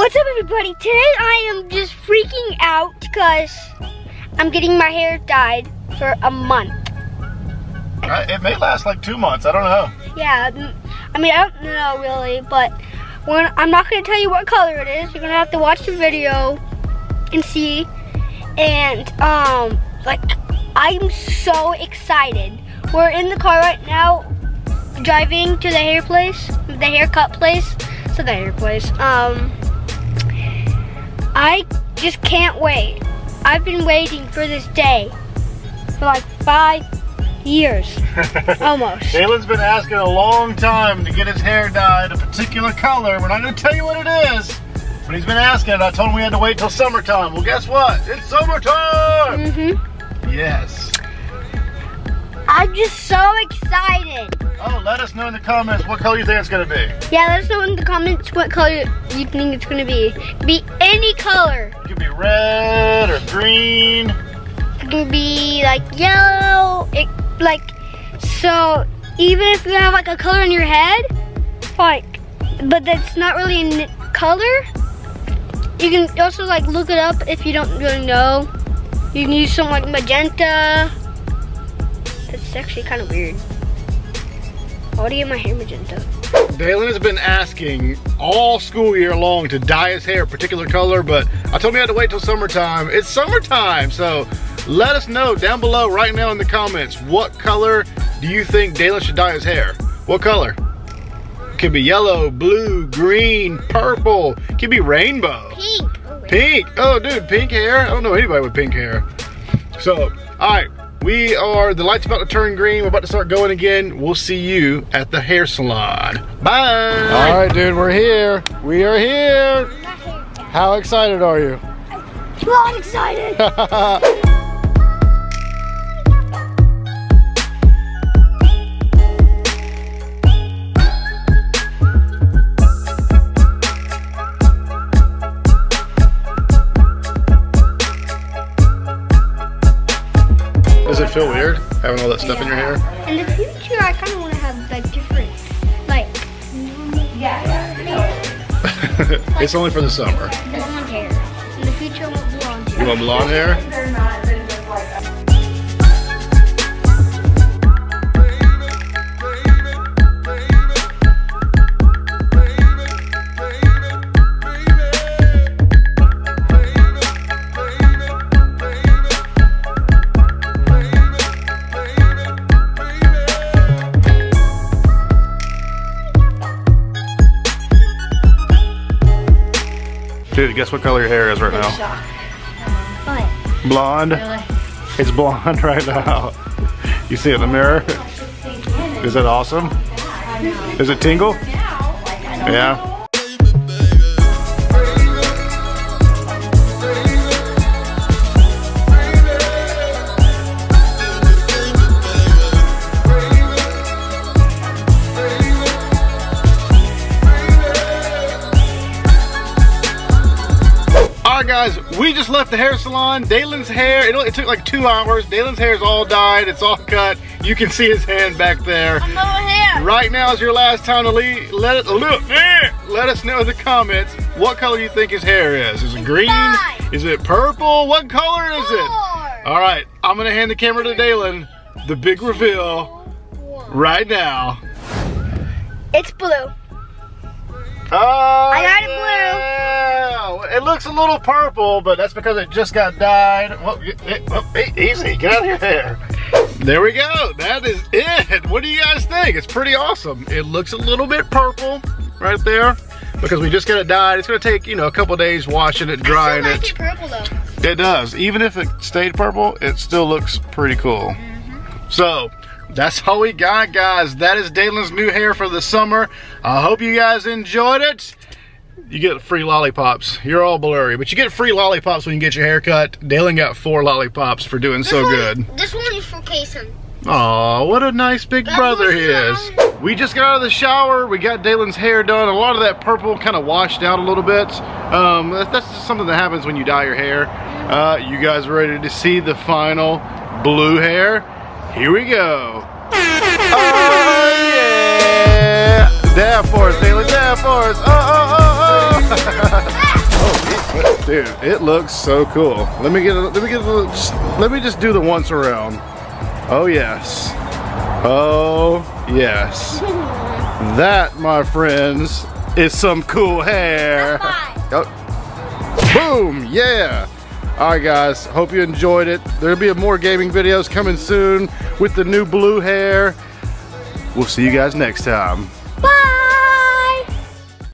What's up, everybody? Today I am just freaking out because I'm getting my hair dyed for a month. It may last like 2 months, I don't know. Yeah, I mean, I don't know really, but I'm not going to tell you what color it is. You're going to have to watch the video and see. And, like, I'm so excited. We're in the car right now, driving to the haircut place. I just can't wait. I've been waiting for this day for like 5 years, almost. Daylin's been asking a long time to get his hair dyed a particular color. We're not gonna tell you what it is, but he's been asking it. I told him we had to wait till summertime. Well, guess what? It's summertime! Mm-hmm. Yes. I'm just so excited. Oh, let us know in the comments what color you think it's gonna be. Yeah, let us know in the comments what color you think it's gonna be. It could be any color. It could be red or green. It could be like yellow. So even if you have like a color in your head, like, but that's not really in color, you can also like look it up if you don't really know. You can use something like magenta. It's actually kind of weird. Why do you get my hair magenta? Daylin has been asking all school year long to dye his hair a particular color, but I told him I had to wait till summertime. It's summertime, so let us know down below right now in the comments, what color do you think Daylin should dye his hair? What color? Could be yellow, blue, green, purple. Could be rainbow. Pink. Oh, pink. Oh, dude, pink hair. I don't know anybody with pink hair. So, all right. The light's about to turn green. We're about to start going again. We'll see you at the hair salon. Bye. All right, dude, we're here. We are here. How excited are you? I'm not excited. Does it feel weird having all that stuff in your hair? In the future, I kind of want to have like different, like, like it's only for the summer. Blonde hair. In the future, I want blonde hair. You want blonde hair? They're not. They're just like. Dude, guess what color your hair is right now? What? Blonde. Really? It's blonde right now. You see it in the mirror? Is it awesome? Yeah. Does it tingle? Yeah. Guys, we just left the hair salon. Daylin's hair, it took like 2 hours. Daylin's hair is all dyed, it's all cut. You can see his hand back there. Right now is your last time to leave. Let us know in the comments what color you think his hair is. Is it green? Is it purple? What color is it? All right, I'm gonna hand the camera to Daylin. The big reveal right now. It's blue. Oh, I got it blue. It looks a little purple, but that's because it just got dyed. Easy, get out of your hair. There we go. That is it. What do you guys think? It's pretty awesome. It looks a little bit purple right there because we just got it dyed. It's going to take, you know, a couple days washing it, drying it. I still like it purple though. It does. Even if it stayed purple, it still looks pretty cool. Mm-hmm. So. That's all we got, guys. That is Daylin's new hair for the summer. I hope you guys enjoyed it. You get free lollipops. You're all blurry, but you get free lollipops when you get your hair cut. Daylin got 4 lollipops for doing so good. This one is for Kason. Aw, what a nice big brother he is. We just got out of the shower. We got Daylin's hair done. A lot of that purple kind of washed out a little bit. That's just something that happens when you dye your hair. You guys ready to see the final blue hair? Here we go. Oh, yeah. There for us, Daylin. There for us. Oh, oh, oh, oh. Dude, it looks so cool. Let me just do the once around. Oh yes. Oh yes. That, my friends, is some cool hair. Oh. Boom, yeah. Alright guys, hope you enjoyed it. There'll be more gaming videos coming soon with the new blue hair. We'll see you guys next time.